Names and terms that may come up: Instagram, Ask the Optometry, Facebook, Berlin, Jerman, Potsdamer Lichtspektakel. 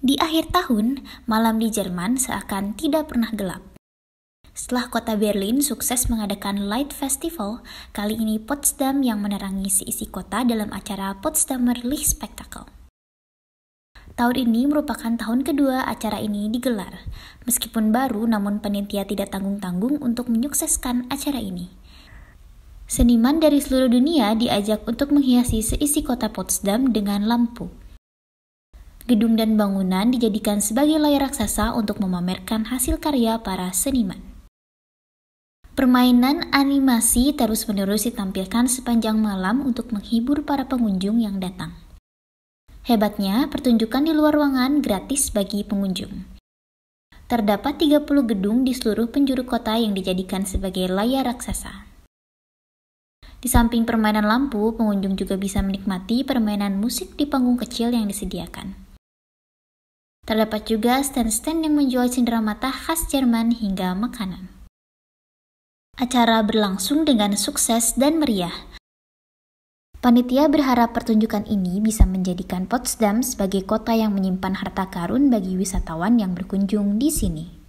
Di akhir tahun, malam di Jerman seakan tidak pernah gelap. Setelah kota Berlin sukses mengadakan Light Festival, kali ini Potsdam yang menerangi seisi kota dalam acara Potsdamer Lichtspektakel. Tahun ini merupakan tahun kedua acara ini digelar. Meskipun baru, namun panitia tidak tanggung-tanggung untuk menyukseskan acara ini. Seniman dari seluruh dunia diajak untuk menghiasi seisi kota Potsdam dengan lampu. Gedung dan bangunan dijadikan sebagai layar raksasa untuk memamerkan hasil karya para seniman. Permainan animasi terus-menerus ditampilkan sepanjang malam untuk menghibur para pengunjung yang datang. Hebatnya, pertunjukan di luar ruangan gratis bagi pengunjung. Terdapat 30 gedung di seluruh penjuru kota yang dijadikan sebagai layar raksasa. Di samping permainan lampu, pengunjung juga bisa menikmati permainan musik di panggung kecil yang disediakan. Terdapat juga stand-stand yang menjual cenderamata khas Jerman hingga makanan. Acara berlangsung dengan sukses dan meriah. Panitia berharap pertunjukan ini bisa menjadikan Potsdam sebagai kota yang menyimpan harta karun bagi wisatawan yang berkunjung di sini.